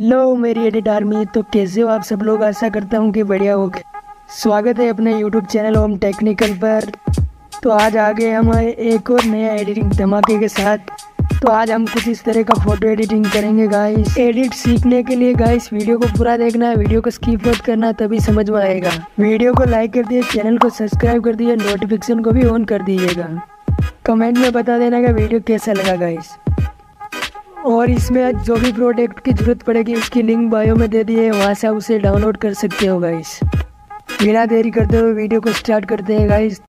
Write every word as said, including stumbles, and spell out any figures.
लो मेरी edit army, तो कैसे हो आप सब लोग। आशा करता हूँ कि बढ़िया हो गए। स्वागत है अपने यूट्यूब चैनल ओम टेक्निकल पर। तो आज आ गए हम एक और नया एडिटिंग धमाके के साथ। तो आज हम कुछ इस तरह का फ़ोटो एडिटिंग करेंगे गाइस। एडिट सीखने के लिए गाइस वीडियो को पूरा देखना है, वीडियो को स्किप मत करना, तभी समझ में आएगा। वीडियो को लाइक कर दिए, चैनल को सब्सक्राइब कर दिए, नोटिफिकेशन को भी ऑन कर दीजिएगा। कमेंट में बता देना कि वीडियो कैसा लगा गाइस। और इसमें जो भी प्रोडक्ट की ज़रूरत पड़ेगी उसकी लिंक बायो में दे दी है, वहाँ से उसे डाउनलोड कर सकते हो गाइस। बिना देरी करते हुए वीडियो को स्टार्ट करते हैं गाइस।